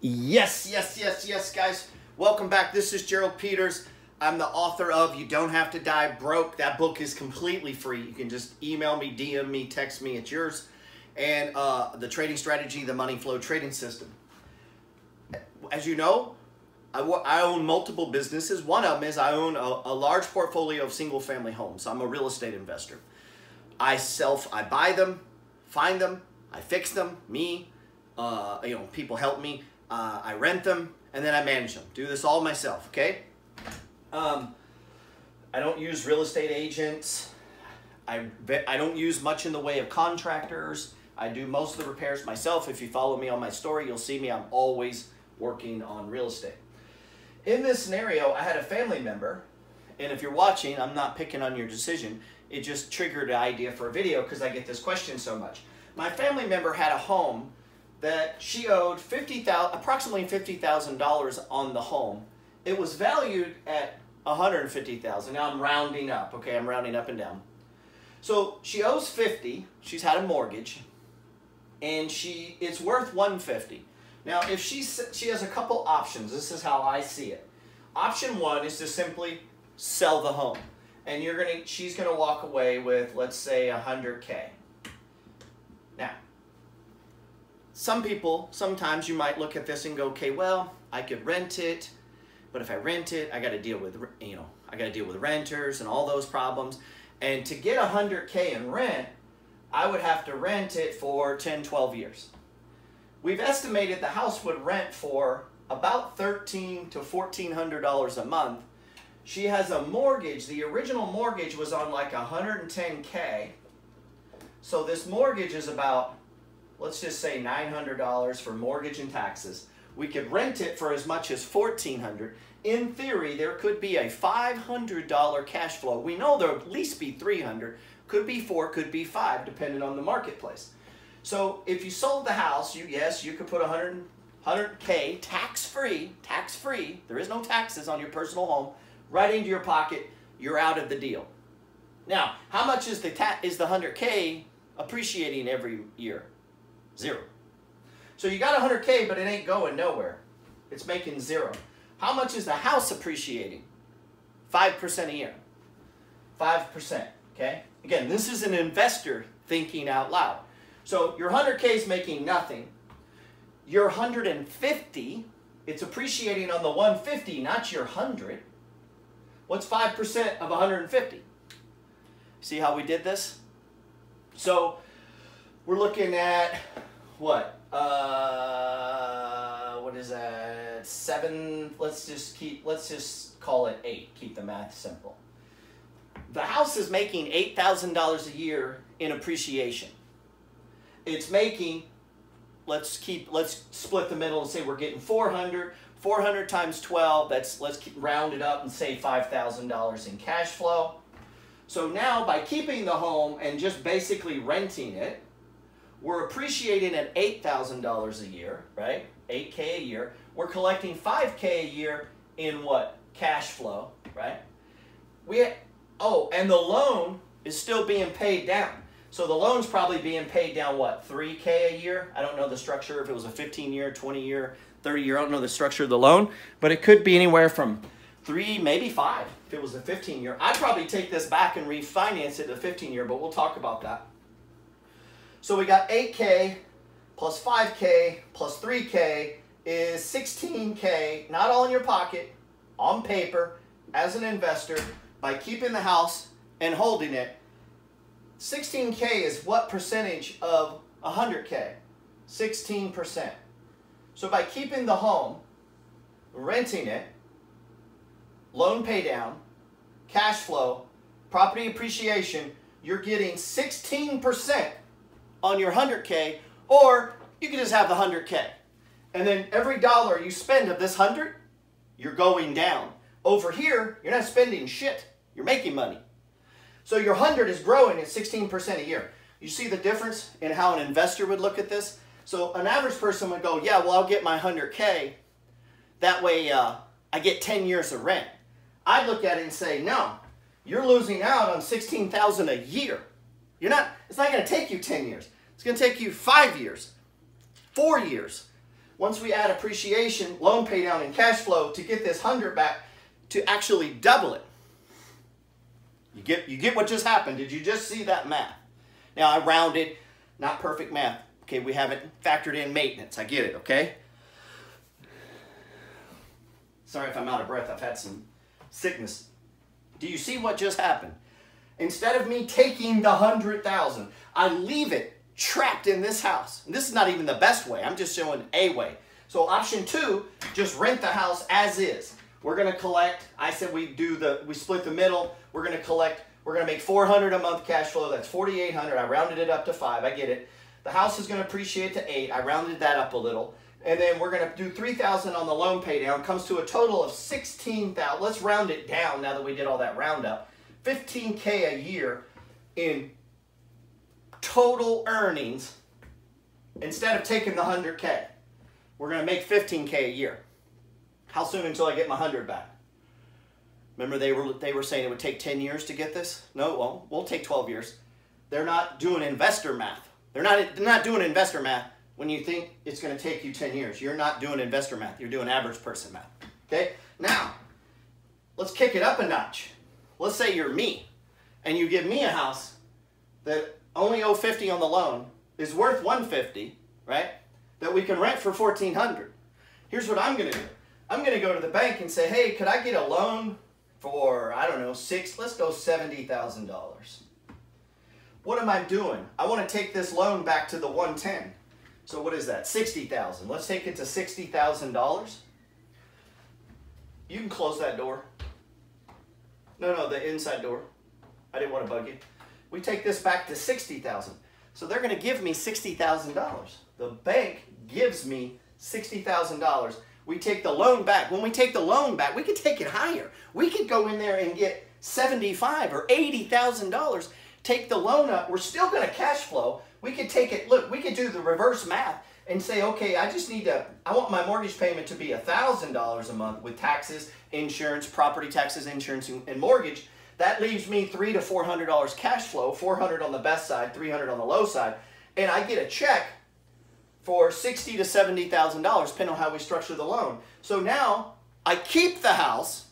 Yes, guys. Welcome back. This is Gerald Peters. I'm the author of You Don't Have to Die Broke. That book is completely free. You can just email me, DM me, text me. It's yours. And the trading strategy, the money flow trading system. As you know, I own multiple businesses. One of them is I own a large portfolio of single-family homes. I'm a real estate investor. I buy them, find them, I fix them. People help me. I rent them, and then I manage them. Do this all myself, okay? I don't use real estate agents. I don't use much in the way of contractors. I do most of the repairs myself. If you follow me on my story, you'll see me. I'm always working on real estate. In this scenario, I had a family member, and if you're watching, I'm not picking on your decision. It just triggered an idea for a video because I get this question so much. My family member had a home that she owed approximately $50,000 on the home. It was valued at $150,000. Now I'm rounding up, okay? I'm rounding up and down. So she owes $50,000. She's had a mortgage, and it's worth $150,000. Now, if she has a couple options, this is how I see it. Option one is to simply sell the home, and she's gonna walk away with, let's say, $100K. Now, sometimes you might look at this and go, okay, well, I could rent it, but if I rent it, I got to deal with, I got to deal with renters and all those problems. And to get $100K in rent, I would have to rent it for 10, 12 years. We've estimated the house would rent for about $1,300 to $1,400 a month. She has a mortgage. The original mortgage was on like $110K. So this mortgage is about, let's just say $900 for mortgage and taxes. We could rent it for as much as $1,400. In theory, there could be a $500 cash flow. We know there'll at least be $300, could be $400, could be $500, depending on the marketplace. So if you sold the house, you could put $100K tax-free, there is no taxes on your personal home, right into your pocket. You're out of the deal. Now, how much is the $100K appreciating every year? Zero. So you got $100K, but it ain't going nowhere. It's making zero. How much is the house appreciating? 5% a year. 5%, okay? Again, this is an investor thinking out loud. So your $100K is making nothing. Your $150, it's appreciating on the $150, not your $100. What's 5% of $150? See how we did this? So we're looking at what? What is that? Seven. Let's just call it $8. Keep the math simple. The house is making $8,000 a year in appreciation. It's making. Let's split the middle and say we're getting 400. 400 times 12. Round it up and say $5,000 in cash flow. So now by keeping the home and just basically renting it, we're appreciating at $8,000 a year, right? $8K a year. We're collecting $5K a year in what? Cash flow, right? And the loan is still being paid down. So the loan's probably being paid down, what, $3K a year? I don't know the structure, if it was a 15-year, 20-year, 30-year, I don't know the structure of the loan, but it could be anywhere from 3, maybe 5, if it was a 15-year. I'd probably take this back and refinance it to 15-year, but we'll talk about that. So we got $8K plus $5K plus $3K is $16K, not all in your pocket, on paper, as an investor, by keeping the house and holding it. $16K is what percentage of $100K? 16%. So by keeping the home, renting it, loan pay down, cash flow, property appreciation, you're getting 16% on your $100K, or you can just have the $100K. And then every dollar you spend of this $100, you're going down. Over here, you're not spending shit. You're making money. So your $100 is growing at 16% a year. You see the difference in how an investor would look at this? So an average person would go, yeah, well, I'll get my $100K. That way I get 10 years of rent. I'd look at it and say, no, you're losing out on $16,000 a year. It's not going to take you 10 years. It's going to take you 5 years, 4 years. Once we add appreciation, loan pay down, and cash flow to get this 100 back to actually double it. You get what just happened. Did you just see that math? Now I rounded, not perfect math. Okay, we haven't factored in maintenance. I get it, okay? Sorry if I'm out of breath. I've had some sickness. Do you see what just happened? Instead of me taking the 100,000, I leave it trapped in this house. And this is not even the best way. I'm just showing a way. So option two, just rent the house as is. We're gonna collect, I said we split the middle. We're gonna collect, we're gonna make $400 a month cash flow. That's 4,800. I rounded it up to 5. I get it. The house is gonna appreciate to 8. I rounded that up a little. And then we're gonna do 3,000 on the loan pay down. Comes to a total of 16,000. Let's round it down now that we did all that roundup. 15K a year in total earnings. Instead of taking the 100K, we're gonna make 15K a year. How soon until I get my 100 back? Remember they were saying it would take 10 years to get this? No, it won't. We'll take 12 years. They're not doing investor math. They're not doing investor math when you think it's going to take you 10 years. You're not doing investor math. You're doing average person math. Okay? Now, let's kick it up a notch. Let's say you're me and you give me a house that only owe $50 on the loan, is worth $150, right? That we can rent for $1,400. Here's what I'm going to do. I'm going to go to the bank and say, hey, could I get a loan for, I don't know, let's go $70,000. What am I doing? I want to take this loan back to the 110. So what is that? $60,000. Let's take it to $60,000. You can close that door. No, the inside door. I didn't want to bug you. We take this back to $60,000. So they're going to give me $60,000. The bank gives me $60,000. We take the loan back. When we take the loan back, we could take it higher. We could go in there and get $75,000 or $80,000, take the loan up. We're still going to cash flow. We could take it, look, we could do the reverse math and say, okay, I want my mortgage payment to be $1,000 a month with taxes, insurance, property taxes, insurance, and mortgage. That leaves me $300 to $400 cash flow, $400 on the best side, $300 on the low side, and I get a check for $60,000 to $70,000, depending on how we structure the loan. So now I keep the house.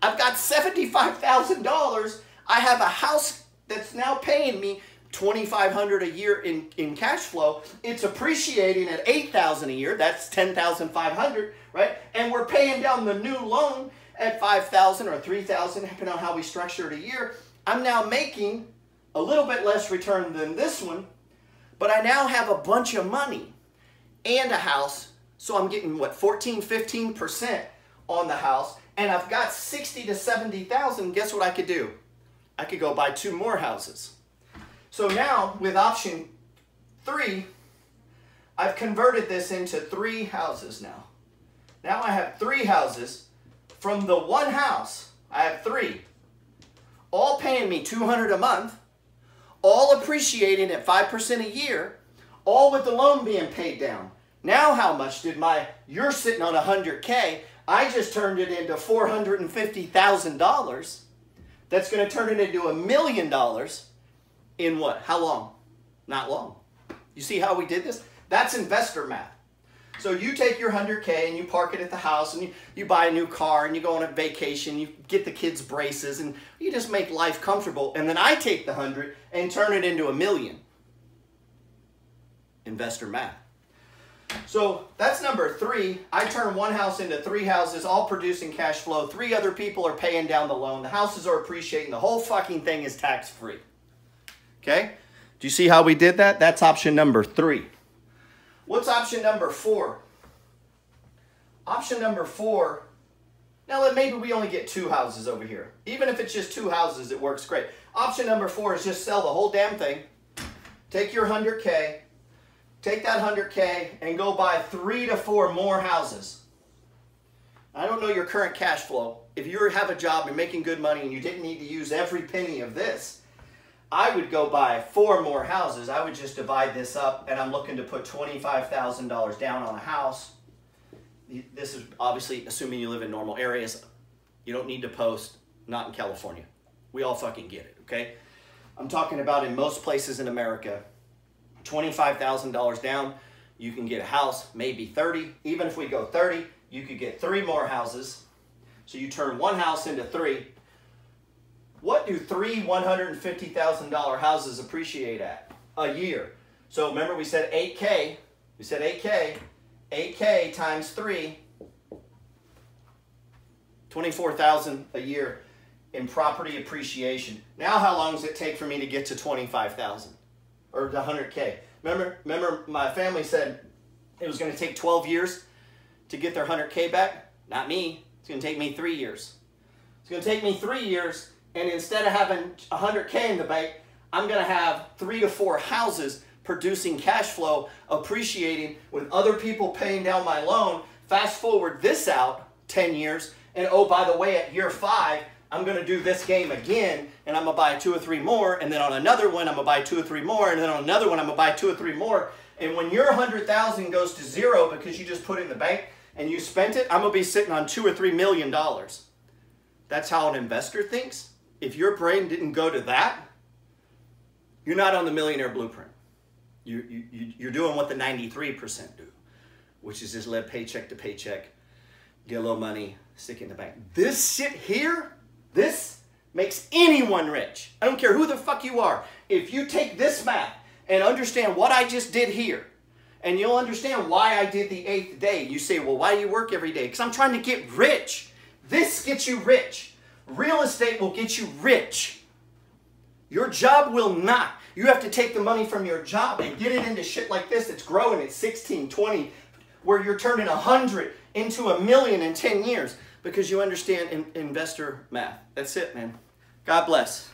I've got $75,000. I have a house that's now paying me $2,500 a year in cash flow. It's appreciating at $8,000 a year. That's $10,500, right? And we're paying down the new loan at $5,000 or $3,000, depending on how we structure it a year. I'm now making a little bit less return than this one, but I now have a bunch of money and a house, so I'm getting, what, 14, 15% on the house, and I've got $60,000 to $70,000. Guess what I could do? I could go buy 2 more houses. So now, with option 3, I've converted this into 3 houses now. Now I have 3 houses. From the one house, I have 3, all paying me $200 a month, all appreciating at 5% a year, all with the loan being paid down. Now how much did you're sitting on $100K, I just turned it into $450,000. That's gonna turn it into $1,000,000 in what? How long? Not long. You see how we did this? That's investor math. So you take your $100K and you park it at the house and you buy a new car and you go on a vacation, you get the kids braces and you just make life comfortable. And then I take the 100 and turn it into $1,000,000. Investor math. So that's number 3. I turn one house into 3 houses, all producing cash flow. 3 other people are paying down the loan. The houses are appreciating. The whole fucking thing is tax free. Okay? Do you see how we did that? That's option number 3. What's option number 4? Option number 4, now maybe we only get 2 houses over here. Even if it's just 2 houses, it works great. Option number 4 is just sell the whole damn thing. Take your 100K, take that 100K and go buy 3 to 4 more houses. I don't know your current cash flow. If you have a job and making good money and you didn't need to use every penny of this, I would go buy 4 more houses. I would just divide this up, and I'm looking to put $25,000 down on a house. This is obviously assuming you live in normal areas. You don't need to post, not in California. We all fucking get it, okay? I'm talking about in most places in America, $25,000 down. you can get a house, maybe 30. Even if we go 30, you could get 3 more houses. So you turn 1 house into 3. What do 3 $150,000 houses appreciate at a year? So remember we said 8K. We said 8K. 8K times 3, $24,000 a year in property appreciation. Now how long does it take for me to get to 25,000 or to 100K? Remember my family said it was going to take 12 years to get their 100K back? Not me. It's going to take me 3 years. It's going to take me 3 years, and instead of having 100K in the bank, I'm going to have 3 to 4 houses producing cash flow, appreciating with other people paying down my loan. Fast forward this out 10 years, and oh, by the way, at year 5, I'm going to do this game again, and I'm going to buy 2 or 3 more, and then on another one, I'm going to buy 2 or 3 more, and then on another one, I'm going to buy 2 or 3 more. And when your 100,000 goes to 0 because you just put it in the bank and you spent it, I'm going to be sitting on $2 or $3 million. That's how an investor thinks. If your brain didn't go to that, you're not on the Millionaire Blueprint. You're doing what the 93% do, which is just live paycheck to paycheck, get a little money, stick it in the bank. This shit here, this makes anyone rich. I don't care who the fuck you are. If you take this math and understand what I just did here, and you'll understand why I did the 8th day. You say, well, why do you work every day? Because I'm trying to get rich. This gets you rich. Real estate will get you rich. Your job will not. You have to take the money from your job and get it into shit like this that's growing at 16, 20, where you're turning 100 into a million in 10 years. Because you understand investor math. That's it, man. God bless.